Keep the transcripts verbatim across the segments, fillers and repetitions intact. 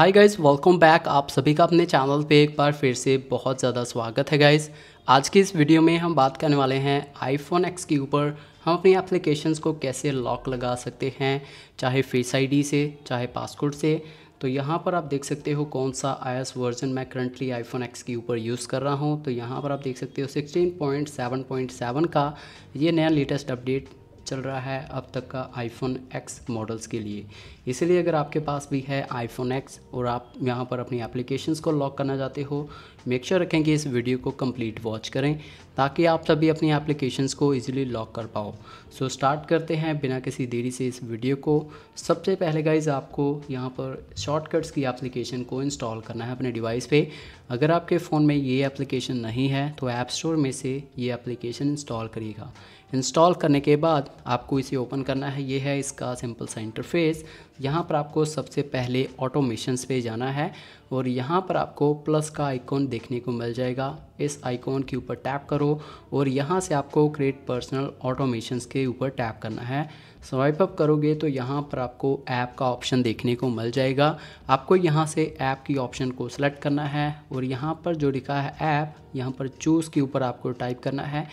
हाय guys, welcome back. आप सभी का अपने चैनल पे एक बार फिर से बहुत ज़्यादा स्वागत है गाइज़। आज की इस वीडियो में हम बात करने वाले हैं आईफोन एक्स के ऊपर हम अपनी एप्लीकेशंस को कैसे लॉक लगा सकते हैं, चाहे फेस आईडी से चाहे पासवर्ड से। तो यहाँ पर आप देख सकते हो कौन सा आईओएस वर्जन मैं करंटली आईफोन एक्स के ऊपर यूज़ कर रहा हूँ। तो यहाँ पर आप देख सकते हो sixteen point seven point seven का ये नया लेटेस्ट अपडेट चल रहा है अब तक का आईफोन एक्स मॉडल्स के लिए। इसलिए अगर आपके पास भी है आईफोन एक्स और आप यहाँ पर अपनी एप्लीकेशंस को लॉक करना चाहते हो, मेक श्योर रखें कि इस वीडियो को कंप्लीट वॉच करें ताकि आप सभी अपनी एप्लीकेशंस को इजीली लॉक कर पाओ। सो स्टार्ट करते हैं बिना किसी देरी से इस वीडियो को। सबसे पहले गाइज आपको यहाँ पर शॉर्टकट्स की एप्लीकेशन को इंस्टॉल करना है अपने डिवाइस पे। अगर आपके फ़ोन में ये एप्लीकेशन नहीं है तो ऐप स्टोर में से ये एप्लीकेशन इंस्टॉल करिएगा। इंस्टॉल करने के बाद आपको इसे ओपन करना है। ये है इसका सिंपल सा इंटरफेस। यहाँ पर आपको सबसे पहले ऑटोमेशंस पे जाना है और यहाँ पर आपको प्लस का आइकॉन देखने को मिल जाएगा। इस आइकॉन के ऊपर टैप करो और यहाँ से आपको क्रिएट पर्सनल ऑटोमेशंस के ऊपर टैप करना है। स्वाइप अप करोगे तो यहाँ पर आपको ऐप का ऑप्शन देखने को मिल जाएगा। आपको यहाँ से ऐप की ऑप्शन को सिलेक्ट करना है और यहाँ पर जो लिखा है ऐप, यहाँ पर चूज़ के ऊपर आपको टाइप करना है।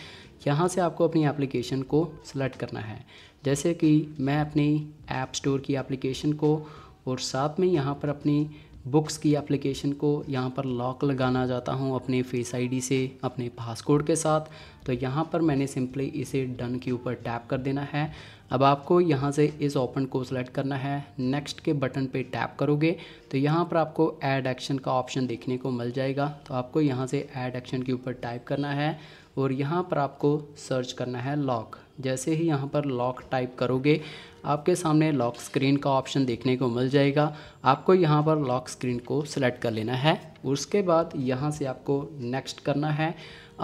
यहाँ से आपको अपनी एप्लीकेशन को सिलेक्ट करना है, जैसे कि मैं अपनी ऐप स्टोर की एप्लीकेशन को और साथ में यहाँ पर अपनी बुक्स की एप्लीकेशन को यहाँ पर लॉक लगाना चाहता हूँ अपने फेस आईडी से, अपने पासकोड के साथ। तो यहाँ पर मैंने सिंपली इसे डन के ऊपर टैप कर देना है। अब आपको यहाँ से इस ओपन को सिलेक्ट करना है, नेक्स्ट के बटन पे टैप करोगे तो यहाँ पर आपको ऐड एक्शन का ऑप्शन देखने को मिल जाएगा। तो आपको यहाँ से ऐड एक्शन के ऊपर टाइप करना है और यहाँ पर आपको सर्च करना है लॉक। जैसे ही यहाँ पर लॉक टाइप करोगे आपके सामने लॉक स्क्रीन का ऑप्शन देखने को मिल जाएगा। आपको यहाँ पर लॉक स्क्रीन को सिलेक्ट कर लेना है। उसके बाद यहाँ से आपको नेक्स्ट करना है।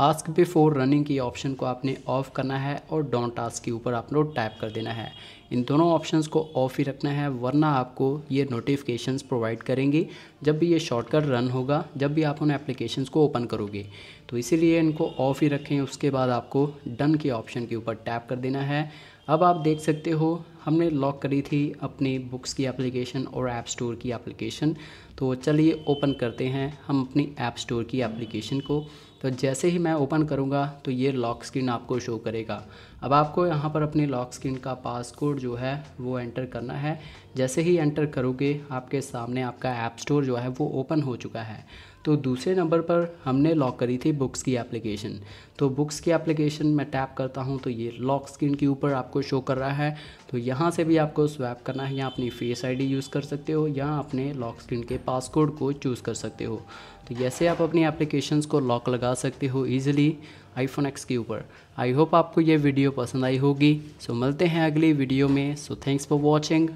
आस्क बिफोर रनिंग की ऑप्शन को आपने ऑफ़ करना है और डोंट आस्क के ऊपर आप लोग टाइप कर देना है। इन दोनों ऑप्शंस को ऑफ़ ही रखना है, वरना आपको ये नोटिफिकेशंस प्रोवाइड करेंगी जब भी ये शॉर्टकट रन होगा, जब भी आप उन एप्लीकेशंस को ओपन करोगे। तो इसीलिए इनको ऑफ़ ही रखें। उसके बाद आपको डन के ऑप्शन के ऊपर टैप कर देना है। अब आप देख सकते हो हमने लॉक करी थी अपनी बुक्स की एप्लीकेशन और ऐप स्टोर की एप्लीकेशन। तो चलिए ओपन करते हैं हम अपनी ऐप स्टोर की एप्लीकेशन को। तो जैसे ही मैं ओपन करूंगा तो ये लॉक स्क्रीन आपको शो करेगा। अब आपको यहाँ पर अपने लॉक स्क्रीन का पासकोड जो है वो एंटर करना है। जैसे ही एंटर करोगे आपके सामने आपका ऐप स्टोर जो है वो ओपन हो चुका है। तो दूसरे नंबर पर हमने लॉक करी थी बुक्स की एप्लीकेशन। तो बुक्स की एप्लीकेशन मैं टैप करता हूँ तो ये लॉक स्क्रीन के ऊपर आपको शो कर रहा है। तो यहाँ से भी आपको स्वैप करना है। यहाँ अपनी फेस आईडी यूज़ कर सकते हो या अपने लॉक स्क्रीन के पासकोड को चूज़ कर सकते हो। तो जैसे आप अपनी एप्लीकेशंस को लॉक लगा सकते हो ईजिली आईफोन एक्स के ऊपर। आई होप आपको ये वीडियो पसंद आई होगी। सो मिलते हैं अगली वीडियो में। So thanks for watching.